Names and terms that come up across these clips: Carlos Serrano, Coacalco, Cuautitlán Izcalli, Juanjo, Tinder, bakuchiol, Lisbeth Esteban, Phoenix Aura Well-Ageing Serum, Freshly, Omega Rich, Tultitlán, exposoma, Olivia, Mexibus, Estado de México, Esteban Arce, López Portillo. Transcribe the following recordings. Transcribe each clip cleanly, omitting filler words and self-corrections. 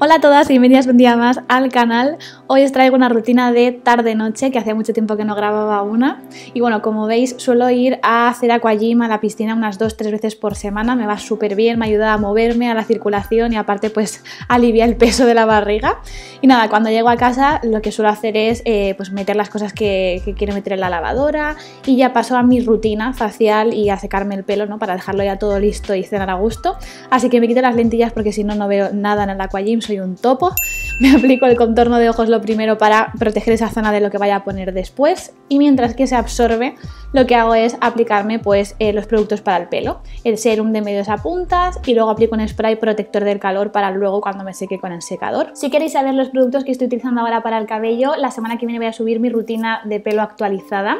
Hola a todas y bienvenidas un día más al canal. Hoy os traigo una rutina de tarde-noche, que hacía mucho tiempo que no grababa una. Y bueno, como veis, suelo ir a hacer aquagym a la piscina unas 2-3 veces por semana. Me va súper bien, me ayuda a moverme, a la circulación y aparte pues alivia el peso de la barriga. Y nada, cuando llego a casa lo que suelo hacer es pues meter las cosas que quiero meter en la lavadora y ya paso a mi rutina facial y a secarme el pelo, ¿no? Para dejarlo ya todo listo y cenar a gusto. Así que me quito las lentillas porque si no, no veo nada en el aquagym. Soy un topo. Me aplico el contorno de ojos lo primero para proteger esa zona de lo que vaya a poner después, y mientras que se absorbe lo que hago es aplicarme pues los productos para el pelo, el serum de medios a puntas, y luego aplico un spray protector del calor para luego cuando me seque con el secador. Si queréis saber los productos que estoy utilizando ahora para el cabello, la semana que viene voy a subir mi rutina de pelo actualizada.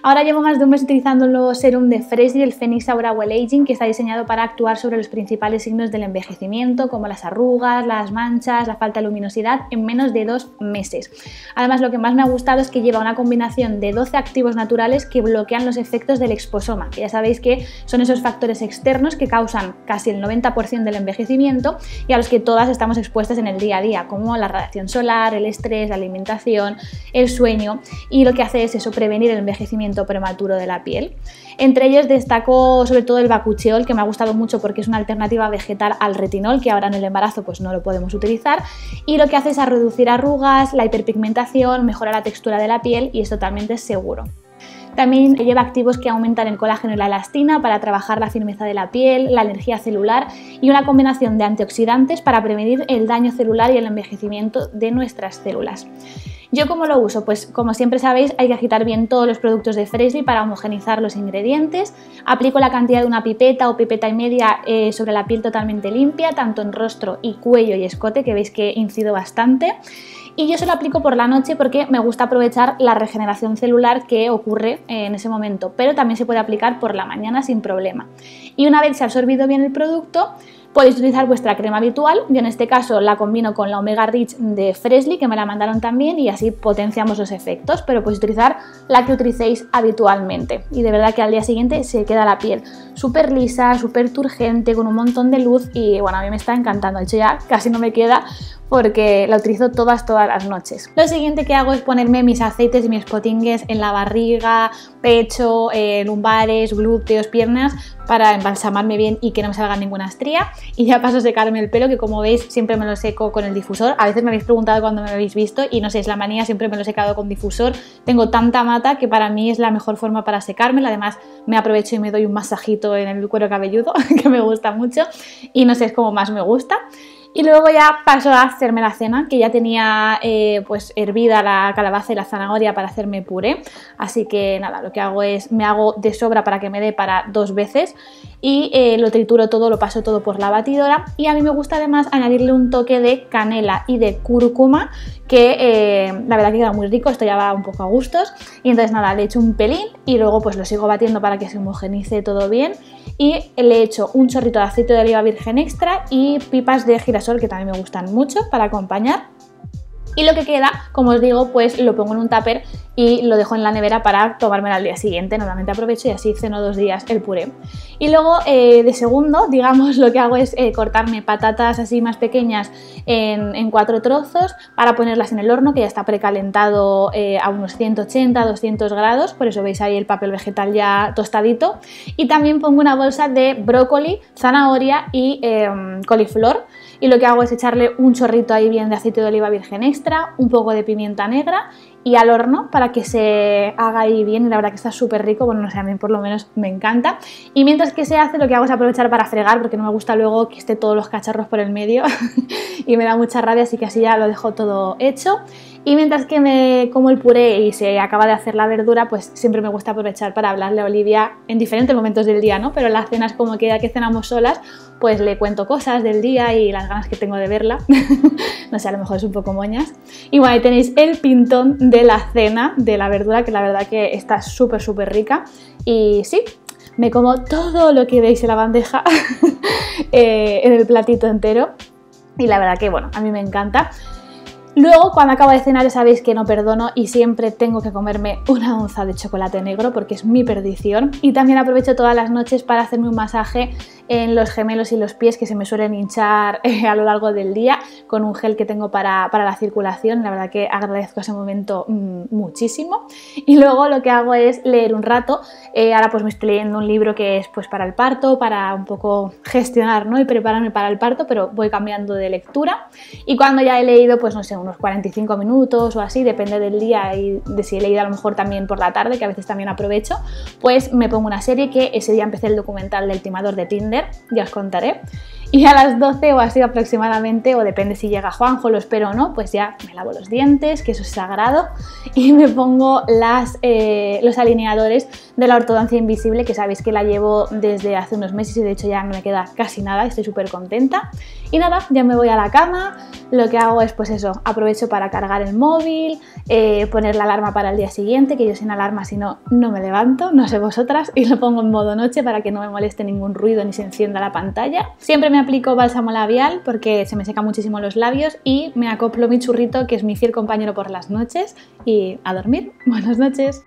Ahora llevo más de un mes utilizando el nuevo serum de Freshly, el Phoenix Aura Well-Ageing, que está diseñado para actuar sobre los principales signos del envejecimiento, como las arrugas, las manchas, la falta de luminosidad, en menos de 2 meses. Además, lo que más me ha gustado es que lleva una combinación de 12 activos naturales que bloquean los efectos del exposoma, que ya sabéis que son esos factores externos que causan casi el 90% del envejecimiento y a los que todas estamos expuestas en el día a día, como la radiación solar, el estrés, la alimentación, el sueño, y lo que hace es eso, prevenir el envejecimiento prematuro de la piel. Entre ellos destaco sobre todo el bakuchiol, que me ha gustado mucho porque es una alternativa vegetal al retinol, que ahora en el embarazo pues no lo podemos utilizar, y lo que hace es a reducir arrugas, la hiperpigmentación, mejora la textura de la piel y es totalmente seguro. También lleva activos que aumentan el colágeno y la elastina para trabajar la firmeza de la piel, la energía celular, y una combinación de antioxidantes para prevenir el daño celular y el envejecimiento de nuestras células. ¿Yo cómo lo uso? Pues como siempre sabéis, hay que agitar bien todos los productos de Freshly para homogeneizar los ingredientes. Aplico la cantidad de una pipeta o pipeta y media sobre la piel totalmente limpia, tanto en rostro y cuello y escote, que veis que incido bastante. Y yo se lo aplico por la noche porque me gusta aprovechar la regeneración celular que ocurre en ese momento, pero también se puede aplicar por la mañana sin problema. Y una vez se ha absorbido bien el producto, podéis utilizar vuestra crema habitual. Yo en este caso la combino con la Omega Rich de Freshly, que me la mandaron también, y así potenciamos los efectos, pero podéis utilizar la que utilicéis habitualmente. Y de verdad que al día siguiente se queda la piel súper lisa, súper turgente, con un montón de luz, y bueno, a mí me está encantando. De hecho ya casi no me queda porque la utilizo todas las noches. Lo siguiente que hago es ponerme mis aceites y mis potingues en la barriga, pecho, lumbares, glúteos, piernas, para embalsamarme bien y que no me salga ninguna estría. Y ya paso a secarme el pelo, que como veis siempre me lo seco con el difusor. A veces me habéis preguntado cuando me habéis visto y no sé, es la manía, siempre me lo he secado con difusor. Tengo tanta mata que para mí es la mejor forma para secármelo. Además me aprovecho y me doy un masajito en el cuero cabelludo que me gusta mucho, y no sé, es como más me gusta. Y luego ya paso a hacerme la cena, que ya tenía pues hervida la calabaza y la zanahoria para hacerme puré. Así que nada, lo que hago es me hago de sobra para que me dé para 2 veces y lo trituro todo, lo paso todo por la batidora. Y a mí me gusta además añadirle un toque de canela y de cúrcuma, que la verdad que queda muy rico. Esto ya va un poco a gustos. Y entonces nada, le echo un pelín y luego pues lo sigo batiendo para que se homogenice todo bien. Y le echo un chorrito de aceite de oliva virgen extra y pipas de girasol, que también me gustan mucho, para acompañar. Y lo que queda, como os digo, pues lo pongo en un tupper y lo dejo en la nevera para tomármelo al día siguiente. Normalmente aprovecho y así ceno 2 días el puré. Y luego de segundo, digamos, lo que hago es cortarme patatas así más pequeñas en 4 trozos para ponerlas en el horno, que ya está precalentado a unos 180-200 grados. Por eso veis ahí el papel vegetal ya tostadito. Y también pongo una bolsa de brócoli, zanahoria y coliflor. Y lo que hago es echarle un chorrito ahí bien de aceite de oliva virgen extra, un poco de pimienta negra, y al horno para que se haga ahí bien. Y la verdad que está súper rico, bueno, no sé, a mí por lo menos me encanta. Y mientras que se hace, lo que hago es aprovechar para fregar, porque no me gusta luego que esté todos los cacharros por el medio y me da mucha rabia, así que así ya lo dejo todo hecho. Y mientras que me como el puré y se acaba de hacer la verdura, pues siempre me gusta aprovechar para hablarle a Olivia en diferentes momentos del día, ¿no? Pero las cenas, como que ya que cenamos solas, pues le cuento cosas del día y las ganas que tengo de verla. No sé, a lo mejor es un poco moñas. Y bueno, ahí tenéis el pintón de la cena, de la verdura, que la verdad que está súper rica. Y sí, me como todo lo que veis en la bandeja, en el platito entero. Y la verdad que, bueno, a mí me encanta. Luego, cuando acabo de cenar, ya sabéis que no perdono y siempre tengo que comerme una onza de chocolate negro porque es mi perdición. Y también aprovecho todas las noches para hacerme un masaje en los gemelos y los pies que se me suelen hinchar a lo largo del día con un gel que tengo para la circulación. La verdad que agradezco ese momento muchísimo. Y luego lo que hago es leer un rato. Ahora pues me estoy leyendo un libro que es pues para el parto, para un poco gestionar, ¿no?, y prepararme para el parto, pero voy cambiando de lectura. Y cuando ya he leído, pues no sé, unos 45 minutos o así, depende del día y de si he leído a lo mejor también por la tarde, que a veces también aprovecho, pues me pongo una serie, que ese día empecé el documental del timador de Tinder, ya os contaré, y a las 12 o así aproximadamente, o depende si llega Juanjo, lo espero o no, pues ya me lavo los dientes, que eso es sagrado, y me pongo los alineadores de la ortodoncia invisible, que sabéis que la llevo desde hace unos meses y de hecho ya no me queda casi nada, estoy súper contenta. Y nada, ya me voy a la cama, lo que hago es pues eso, aprovecho para cargar el móvil, poner la alarma para el día siguiente, que yo sin alarma si no, no me levanto, no sé vosotras, y lo pongo en modo noche para que no me moleste ningún ruido ni se encienda la pantalla. Siempre me aplico bálsamo labial porque se me secan muchísimo los labios y me acoplo mi churrito, que es mi fiel compañero por las noches, y a dormir. Buenas noches.